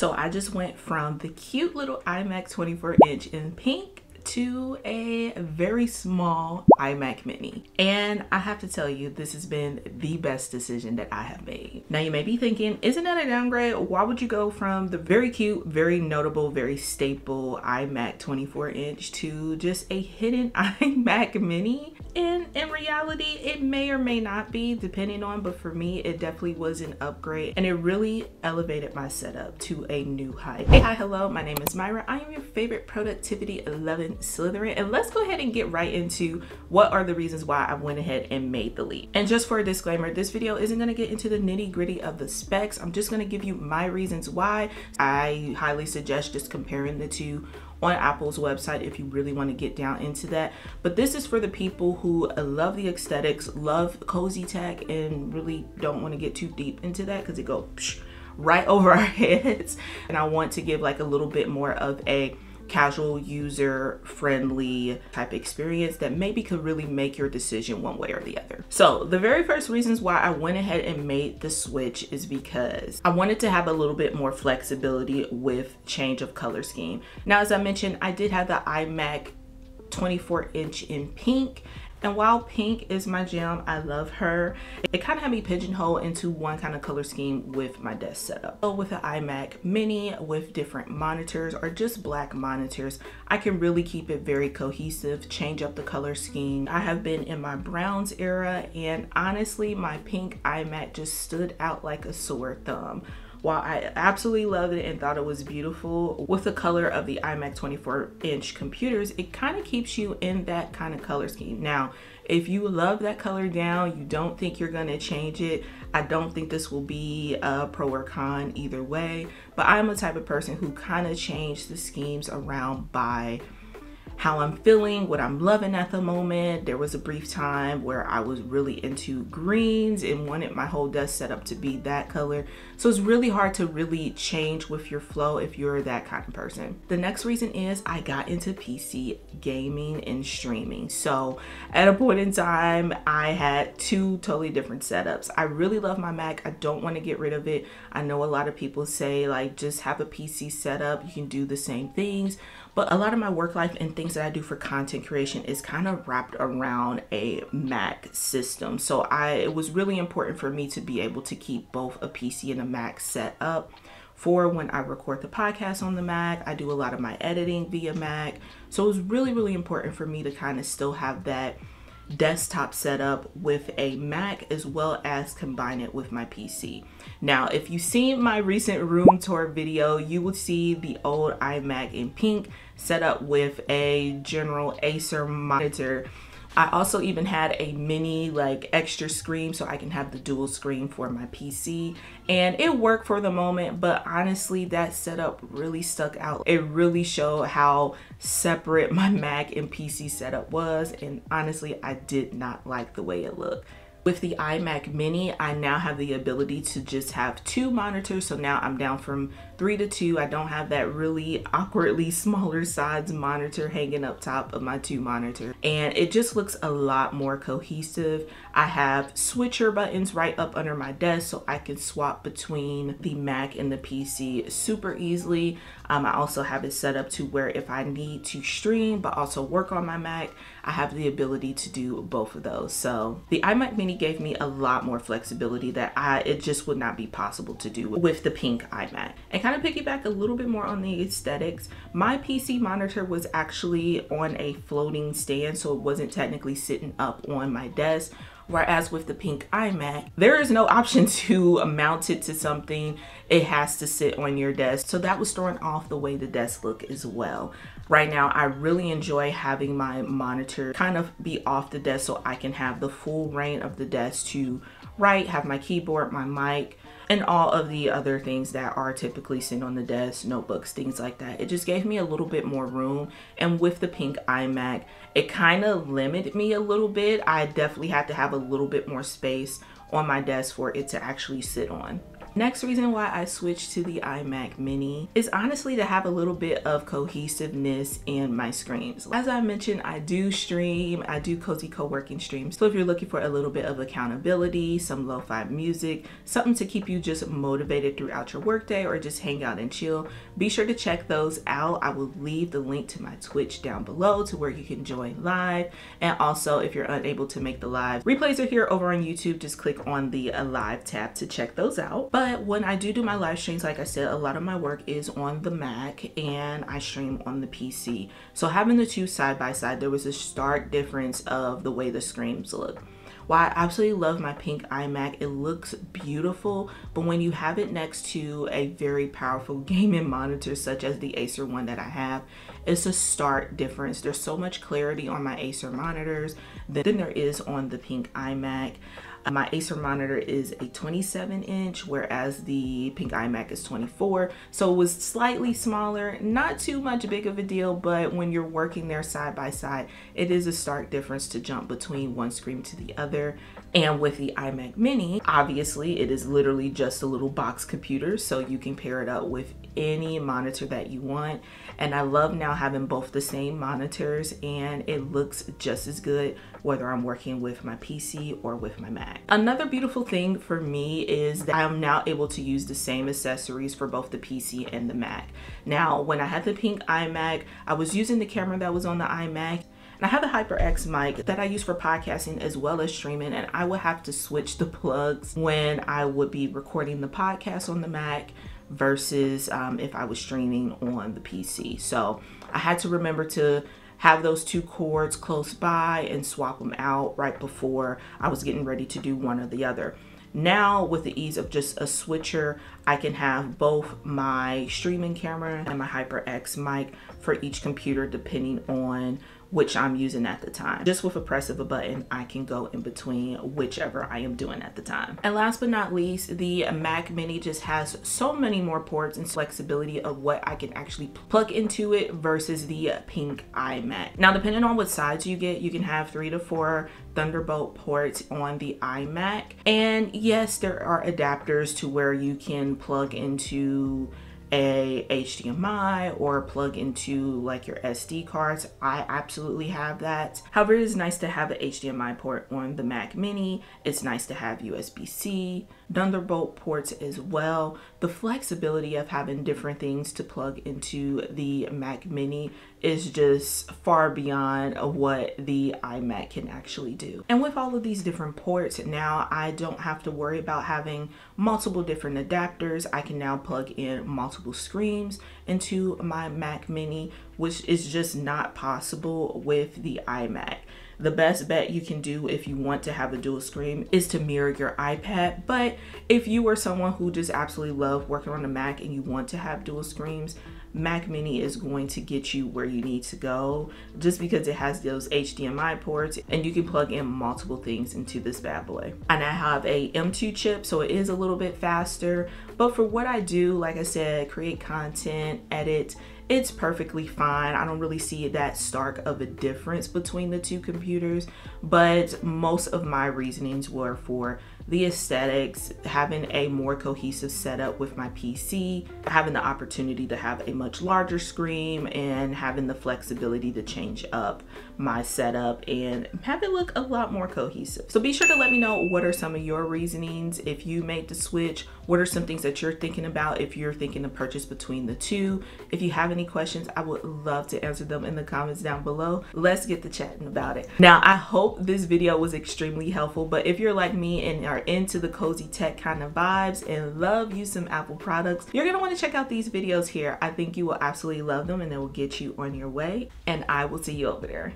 So I just went from the cute little iMac 24 inch in pink to a very small iMac Mini. And I have to tell you, this has been the best decision that I have made. Now you may be thinking, isn't that a downgrade? Why would you go from the very cute, very notable, very staple iMac 24 inch to just a hidden iMac Mini? And in reality, it may or may not be, depending on, but for me, it definitely was an upgrade and it really elevated my setup to a new height. Hey, hi, hello, my name is Myra. I am your favorite productivity loving Slytherin, and let's go ahead and get right into what are the reasons why I went ahead and made the leap. And just for a disclaimer, this video isn't going to get into the nitty gritty of the specs. I'm just going to give you my reasons why. I highly suggest just comparing the two on Apple's website if you really want to get down into that. But this is for the people who love the aesthetics, love cozy tech, and really don't want to get too deep into that because it goes right over our heads. And I want to give like a little bit more of a casual, user friendly type experience that maybe could really make your decision one way or the other. So the very first reasons why I went ahead and made the switch is because I wanted to have a little bit more flexibility with change of color scheme. Now, as I mentioned, I did have the iMac 24 inch in pink. And while pink is my jam, I love her, it kind of had me pigeonholed into one kind of color scheme with my desk setup. So with an iMac Mini with different monitors or just black monitors, I can really keep it very cohesive, change up the color scheme. I have been in my browns era, and honestly, my pink iMac just stood out like a sore thumb. While I absolutely loved it and thought it was beautiful, with the color of the iMac 24 inch computers, it kind of keeps you in that kind of color scheme. Now, if you love that color down, you don't think you're gonna change it, I don't think this will be a pro or con either way, but I'm the type of person who kind of changes the schemes around by how I'm feeling, what I'm loving at the moment. There was a brief time where I was really into greens and wanted my whole desk setup to be that color. So it's really hard to really change with your flow if you're that kind of person. The next reason is I got into PC gaming and streaming. So at a point in time, I had two totally different setups. I really love my Mac. I don't want to get rid of it. I know a lot of people say like, just have a PC setup, you can do the same things. But a lot of my work life and things that I do for content creation is kind of wrapped around a Mac system. So it was really important for me to be able to keep both a PC and a Mac set up for when I record the podcast on the Mac. I do a lot of my editing via Mac. So it was really, really important for me to kind of still have that desktop setup with a Mac as well as combine it with my PC. Now, if you've seen my recent room tour video, you will see the old iMac in pink set up with a general Acer monitor. I also even had a mini like extra screen so I can have the dual screen for my PC, and it worked for the moment, but honestly that setup really stuck out. It really showed how separate my Mac and PC setup was, and honestly I did not like the way it looked. With the iMac Mini, I now have the ability to just have two monitors. So now I'm down from 3 to 2. I don't have that really awkwardly smaller sides monitor hanging up top of my two monitors. And it just looks a lot more cohesive. I have switcher buttons right up under my desk so I can swap between the Mac and the PC super easily. I also have it set up to where if I need to stream but also work on my Mac, I have the ability to do both of those. So the iMac Mini gave me a lot more flexibility that it just would not be possible to do with the pink iMac. And kind of piggyback a little bit more on the aesthetics, my PC monitor was actually on a floating stand, so it wasn't technically sitting up on my desk. Whereas with the pink iMac, there is no option to mount it to something. It has to sit on your desk. So that was throwing off the way the desk look as well. Right now, I really enjoy having my monitor kind of be off the desk so I can have the full reign of the desk to write, have my keyboard, my mic, and all of the other things that are typically sitting on the desk, notebooks, things like that. It just gave me a little bit more room. And with the pink iMac, it kind of limited me a little bit. I definitely had to have a little bit more space on my desk for it to actually sit on. Next reason why I switched to the iMac Mini is honestly to have a little bit of cohesiveness in my streams. As I mentioned, I do stream, I do cozy co-working streams. So if you're looking for a little bit of accountability, some lo-fi music, something to keep you just motivated throughout your workday or just hang out and chill, be sure to check those out. I will leave the link to my Twitch down below to where you can join live. And also if you're unable to make the live, replays are here over on YouTube. Just click on the live tab to check those out. But when I do my live streams, like I said, a lot of my work is on the Mac and I stream on the PC. So having the two side by side, there was a stark difference of the way the screens look. While I absolutely love my pink iMac, it looks beautiful, but when you have it next to a very powerful gaming monitor such as the Acer one that I have, it's a stark difference. There's so much clarity on my Acer monitors than there is on the pink iMac. My Acer monitor is a 27-inch, whereas the pink iMac is 24. So it was slightly smaller, not too much big of a deal, but when you're working there side by side, it is a stark difference to jump between one screen to the other. And with the iMac Mini, obviously it is literally just a little box computer, so you can pair it up with any monitor that you want. And I love now having both the same monitors, and it looks just as good whether I'm working with my PC or with my Mac. Another beautiful thing for me is that I'm now able to use the same accessories for both the PC and the Mac. Now, when I had the pink iMac, I was using the camera that was on the iMac. I have the HyperX mic that I use for podcasting as well as streaming, and I would have to switch the plugs when I would be recording the podcast on the Mac versus if I was streaming on the PC. So I had to remember to have those two cords close by and swap them out right before I was getting ready to do one or the other. Now with the ease of just a switcher, I can have both my streaming camera and my HyperX mic for each computer depending on which I'm using at the time. Just with a press of a button, I can go in between whichever I am doing at the time. And last but not least, the Mac Mini just has so many more ports and flexibility of what I can actually plug into it versus the pink iMac. Now, depending on what size you get, you can have 3 to 4 Thunderbolt ports on the iMac. And yes, there are adapters to where you can plug into a HDMI or plug into like your SD cards. I absolutely have that. However, it is nice to have an HDMI port on the Mac Mini. It's nice to have USB-C, Thunderbolt ports as well. The flexibility of having different things to plug into the Mac Mini is just far beyond what the iMac can actually do. And with all of these different ports, now I don't have to worry about having multiple different adapters. I can now plug in multiple screens into my Mac Mini, which is just not possible with the iMac. The best bet you can do if you want to have a dual screen is to mirror your iPad. But if you are someone who just absolutely loves working on a Mac and you want to have dual screens, Mac Mini is going to get you where you need to go just because it has those HDMI ports and you can plug in multiple things into this bad boy. And I have a m2 chip, so it is a little bit faster, but for what I do, like I said, create content, edit, it's perfectly fine. I don't really see that stark of a difference between the two computers, but most of my reasonings were for the aesthetics, having a more cohesive setup with my PC, having the opportunity to have a much larger screen, and having the flexibility to change up my setup and have it look a lot more cohesive. So be sure to let me know what are some of your reasonings if you made the switch. What are some things that you're thinking about if you're thinking to purchase between the two? If you have any questions, I would love to answer them in the comments down below. Let's get to chatting about it. Now, I hope this video was extremely helpful, but if you're like me and are into the cozy tech kind of vibes and love you some Apple products, you're gonna want to check out these videos here. I think you will absolutely love them and they will get you on your way, and I will see you over there.